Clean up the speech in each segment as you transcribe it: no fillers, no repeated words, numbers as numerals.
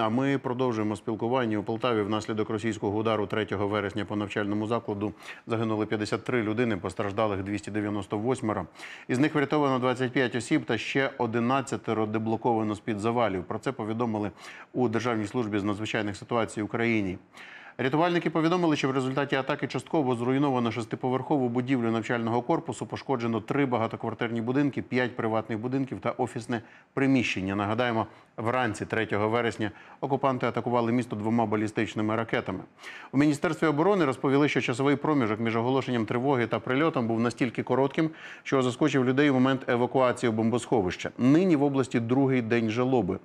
А ми продовжуємо спілкування у Полтаві. Внаслідок російського удару 3 вересня по навчальному закладу загинули 53 людини, постраждалих 298. Із них врятовано 25 осіб та ще 11 деблоковано з-під завалів. Про це повідомили у Державній службі з надзвичайних ситуацій України. Рятувальники повідомили, що в результаті атаки частково зруйновано 6-поверхову будівлю навчального корпусу, пошкоджено 3 багатоквартирні будинки, 5 приватних будинків та офісне приміщення. Нагадаємо, вранці 3 вересня окупанти атакували місто 2 балістичними ракетами. У Міністерстві оборони розповіли, що часовий проміжок між оголошенням тривоги та прильотом був настільки коротким, що заскочив людей у момент евакуації бомбосховища. Нині в області другий день жалоби.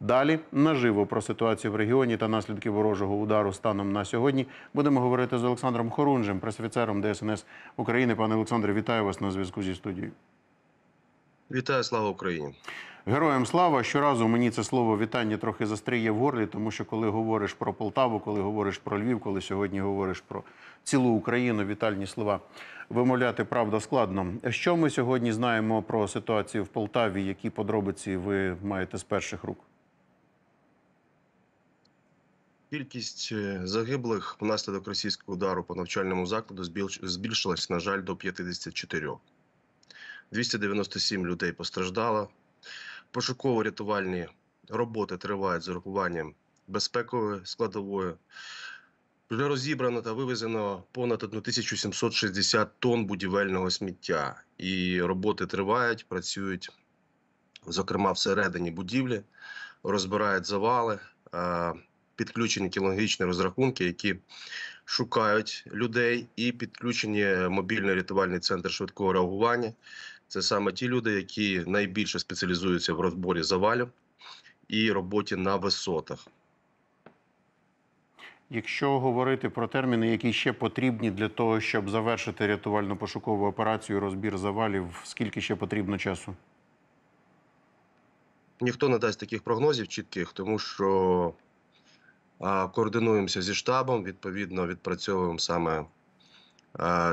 Далі наживо про ситуацію в регіоні та наслідки ворожого удару станом на сьогодні будемо говорити з Олександром Хорунжим, пресофіцером ДСНС України. Пане Олександре, вітаю вас на зв'язку зі студією. Вітаю, слава Україні. Героям слава. Щоразу мені це слово вітання трохи застріє в горлі, тому що коли говориш про Полтаву, коли говориш про Львів, коли сьогодні говориш про цілу Україну, вітальні слова вимовляти, правда, складно. Що ми сьогодні знаємо про ситуацію в Полтаві, які подробиці ви маєте з перших рук? Кількість загиблих внаслідок російського удару по навчальному закладу збільшилась, на жаль, до 54. 297 людей постраждало. Пошуково-рятувальні роботи тривають з урахуванням безпекової складової. Вже розібрано та вивезено понад 1760 тонн будівельного сміття. І роботи тривають, працюють, зокрема, всередині будівлі, розбирають завали, підключені кінологічні розрахунки, які шукають людей, і підключені мобільний рятувальний центр швидкого реагування. Це саме ті люди, які найбільше спеціалізуються в розборі завалів і роботі на висотах. Якщо говорити про терміни, які ще потрібні для того, щоб завершити рятувально-пошукову операцію, розбір завалів, скільки ще потрібно часу? Ніхто не дасть таких прогнозів чітких, тому що координуємося зі штабом, відповідно відпрацьовуємо саме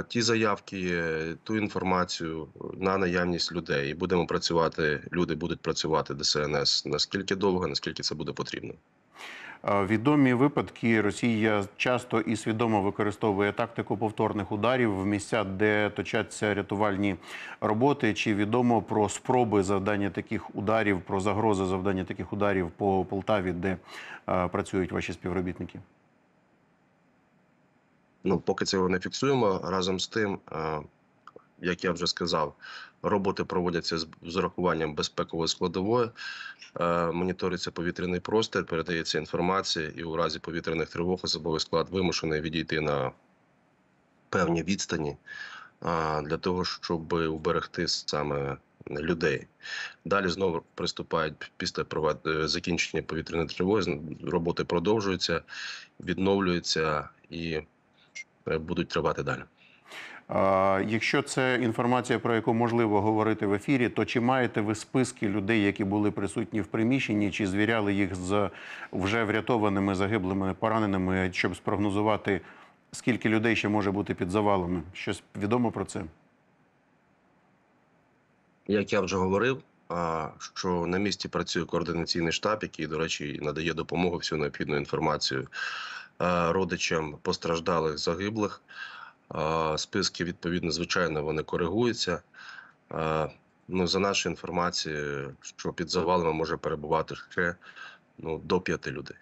ті заявки, ту інформацію на наявність людей. І будемо працювати, люди будуть працювати, ДСНС, наскільки довго, наскільки це буде потрібно. Відомі випадки. Росія часто і свідомо використовує тактику повторних ударів в місця, де точаться рятувальні роботи. Чи відомо про спроби завдання таких ударів, про загрози завдання таких ударів по Полтаві, де працюють ваші співробітники? Ну, поки цього не фіксуємо. Разом з тим, як я вже сказав, роботи проводяться з урахуванням безпекової складової, моніториться повітряний простір, передається інформація, і у разі повітряних тривог особовий склад вимушений відійти на певні відстані для того, щоб уберегти саме людей. Далі знову приступають після закінчення повітряної тривоги, роботи продовжуються, відновлюються і будуть тривати далі. Якщо це інформація, про яку можливо говорити в ефірі, то чи маєте ви списки людей, які були присутні в приміщенні, чи звіряли їх з вже врятованими, загиблими, пораненими, щоб спрогнозувати, скільки людей ще може бути під завалами? Щось відомо про це? Як я вже говорив, що на місці працює координаційний штаб, який, до речі, надає допомогу, всю необхідну інформацію родичам постраждалих, загиблих. Списки, відповідно, звичайно, вони коригуються. Ну, за нашою інформацією, що під завалами може перебувати ще до 5 людей.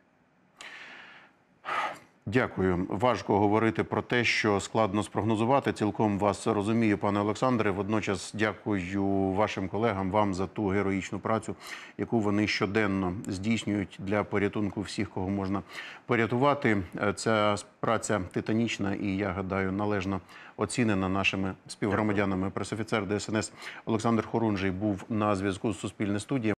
Дякую. Важко говорити про те, що складно спрогнозувати. Цілком вас розумію, пане Олександре. Водночас дякую вашим колегам, вам за ту героїчну працю, яку вони щоденно здійснюють для порятунку всіх, кого можна порятувати. Ця праця титанічна і, я гадаю, належно оцінена нашими співгромадянами. Пресофіцер ДСНС Олександр Хорунжий був на зв'язку з Суспільне студією.